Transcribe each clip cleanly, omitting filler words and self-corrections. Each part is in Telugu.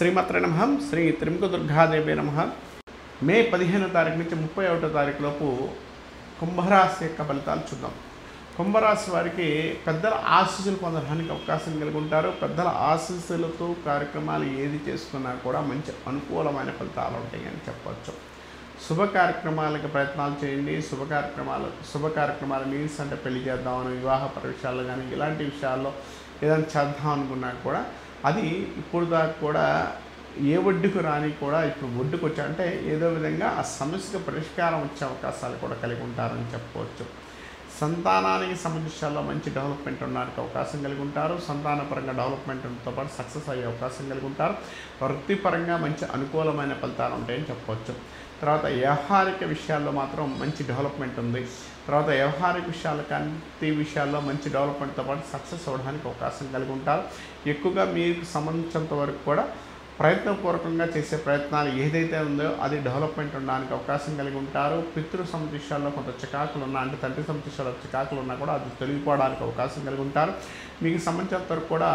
శ్రీమాత్రే నమః శ్రీ త్రిముఖ దుర్గాదేవే నమః మే 15వ తారీఖు నుంచి 31వ తారీఖు లోపు కుంభరాశి యొక్క ఫలితాలు చూద్దాం. కుంభరాశి వారికి పెద్దల ఆశీస్సులు పొందడానికి అవకాశం కలిగి ఉంటారు. పెద్దల ఆశీస్సులతో కార్యక్రమాలు ఏది చేస్తున్నా కూడా మంచి అనుకూలమైన ఫలితాలు ఉంటాయని చెప్పవచ్చు. శుభ కార్యక్రమాలకు ప్రయత్నాలు చేయండి. శుభ కార్యక్రమాలు మీన్స్ అంటే పెళ్లి చేద్దామని, వివాహ పరివిషయాలు కానీ ఇలాంటి విషయాల్లో ఏదైనా చేద్దాం అనుకున్నా కూడా అది ఇప్పుడు దాకా కూడా ఏ ఒడ్డుకు రాని కూడా ఇప్పుడు ఒడ్డుకు వచ్చా అంటే ఏదో విధంగా ఆ సమస్యకు పరిష్కారం వచ్చే అవకాశాలు కూడా కలిగి ఉంటారని చెప్పుకోవచ్చు. సంతానానికి సంబంధించాల్లో మంచి డెవలప్మెంట్ ఉండడానికి అవకాశం కలిగి ఉంటారు. సంతానపరంగా డెవలప్మెంట్తో పాటు సక్సెస్ అయ్యే అవకాశం కలిగి ఉంటారు. వృత్తిపరంగా మంచి అనుకూలమైన ఫలితాలు ఉంటాయని చెప్పవచ్చు. తర్వాత వ్యవహారిక విషయాల్లో మాత్రం మంచి డెవలప్మెంట్ ఉంది. తర్వాత వ్యవహారిక విషయాల కంటి విషయాల్లో మంచి డెవలప్మెంట్తో పాటు సక్సెస్ అవ్వడానికి అవకాశం కలిగి ఉంటారు. ఎక్కువగా మీకు సంబంధించినంత వరకు కూడా ప్రయత్నపూర్వకంగా చేసే ప్రయత్నాలు ఏదైతే ఉందో అది డెవలప్మెంట్ ఉండడానికి అవకాశం కలిగి ఉంటారు. పితృ సందేశాల్లో కొంత చికాకులు ఉన్నా అంటే తండ్రి సందేశాల్లో చికాకులు ఉన్నా కూడా అది తొలగిపోవడానికి అవకాశం కలిగి ఉంటారు. మీకు సంబంధించినంత వరకు కూడా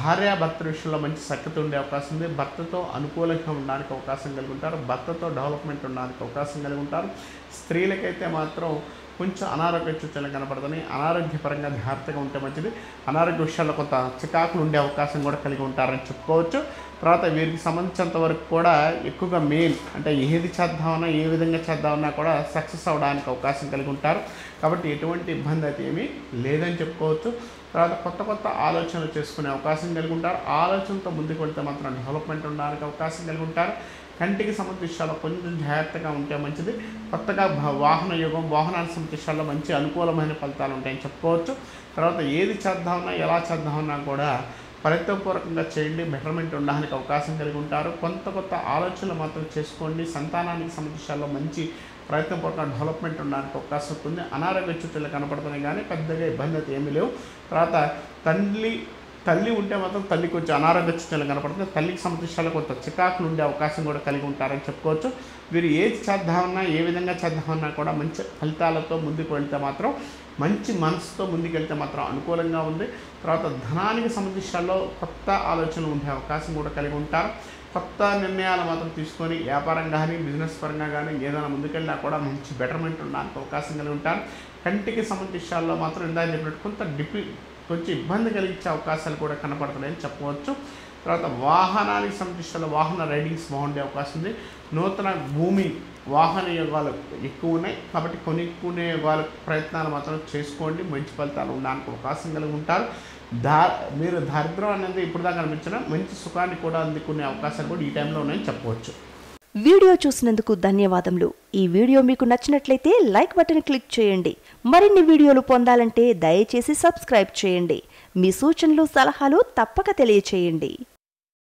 భార్యాభర్త విషయంలో మంచి సఖ్యత ఉండే అవకాశం ఉంది. భర్తతో అనుకూలంగా ఉండడానికి అవకాశం కలిగి ఉంటారు. భర్తతో డెవలప్మెంట్ ఉండడానికి అవకాశం కలిగి ఉంటారు. స్త్రీలకైతే మాత్రం కొంచెం అనారోగ్య సూచనలు కనపడుతున్నాయి. అనారోగ్యపరంగా జాగ్రత్తగా ఉంటే మంచిది. అనారోగ్య విషయాల్లో కొంత చికాకులు ఉండే అవకాశం కూడా కలిగి ఉంటారని చెప్పుకోవచ్చు. తర్వాత వీరికి సంబంధించినంత వరకు కూడా ఎక్కువగా మెయిన్ అంటే ఏది చేద్దామన్నా ఏ విధంగా చేద్దామన్నా కూడా సక్సెస్ అవ్వడానికి అవకాశం కలిగి ఉంటారు. కాబట్టి ఎటువంటి ఇబ్బంది అయితే ఏమీ లేదని చెప్పుకోవచ్చు. తర్వాత కొత్త ఆలోచనలు చేసుకునే అవకాశం కలిగి ఉంటారు. ఆలోచనతో ముందుకు వెళ్తే మాత్రం డెవలప్మెంట్ ఉండడానికి అవకాశం కలిగి ఉంటారు. కంటికి సంబంధించాలో కొంచెం జాగ్రత్తగా ఉంటే మంచిది. కొత్తగా వాహన యోగం, వాహనానికి సంబంధించాల్లో మంచి అనుకూలమైన ఫలితాలు ఉంటాయని చెప్పుకోవచ్చు. తర్వాత ఏది చేద్దామన్నా ఎలా చేద్దామన్నా కూడా ప్రయత్నపూర్వకంగా చేయండి. బెటర్మెంట్ ఉండడానికి అవకాశం కలిగి ఉంటారు. కొత్త ఆలోచనలు మాత్రం చేసుకోండి. సంతానానికి సంబంధించాల్లో మంచి ప్రయత్నపూర్వక డెవలప్మెంట్ ఉండడానికి అవకాశం ఉంటుంది. అనారోగ్య సూచనలు కనపడుతున్నాయి కానీ పెద్దగా ఇబ్బంది అయితే ఏమీ లేవు. తర్వాత తల్లి ఉంటే మాత్రం తల్లికి వచ్చే అనారోగ్య సూచనలు కనపడుతున్నాయి. తల్లికి సంబంధించిన కొంత చికాకులు ఉండే అవకాశం కూడా కలిగి ఉంటారని చెప్పుకోవచ్చు. వీరు ఏది చేద్దామన్నా ఏ విధంగా చేద్దామన్నా కూడా మంచి ఫలితాలతో ముందుకు వెళ్తే మాత్రం మంచి మనసుతో ముందుకెళ్తే మాత్రం అనుకూలంగా ఉంది. తర్వాత ధనానికి సంబంధించాల్లో కొత్త ఆలోచనలు ఉండే అవకాశం కూడా కలిగి ఉంటారు. కొత్త నిర్ణయాలు మాత్రం తీసుకొని వ్యాపారం కానీ బిజినెస్ పరంగా కానీ ఏదైనా ముందుకెళ్ళినా కూడా మంచి బెటర్మెంట్ ఉండడానికి అవకాశం కలిగి ఉంటారు. కంటికి సంబంధించాల్లో మాత్రం ఇందాక చెప్పినట్టు కొంచెం ఇబ్బంది కలిగించే అవకాశాలు కూడా కనపడుతున్నాయని చెప్పవచ్చు. తర్వాత వాహనానికి సంబంధించిన వాహన రైడింగ్స్ బాగుండే అవకాశం ఉంది. నూతన భూమి వాహన యోగాలు ఎక్కువ ఉన్నాయి కాబట్టి కొనుక్కునే వాళ్ళ ప్రయత్నాలు మాత్రం చేసుకోండి. మంచి ఫలితాలు ఉండడానికి అవకాశం కలిగి ఉంటారు. మీరు దరిద్రం అనేది ఇప్పుడు దాకా అనిపించిన మంచి సుఖాన్ని కూడా అందుకునే అవకాశాలు కూడా ఈ టైంలో ఉన్నాయని చెప్పవచ్చు. వీడియో చూసినందుకు ధన్యవాదములు. ఈ వీడియో మీకు నచ్చినట్లయితే లైక్ బటన్ క్లిక్ చేయండి. మరిన్ని వీడియోలు పొందాలంటే దయచేసి సబ్స్క్రైబ్ చేయండి. మీ సూచనలు సలహాలు తప్పక తెలియచేయండి.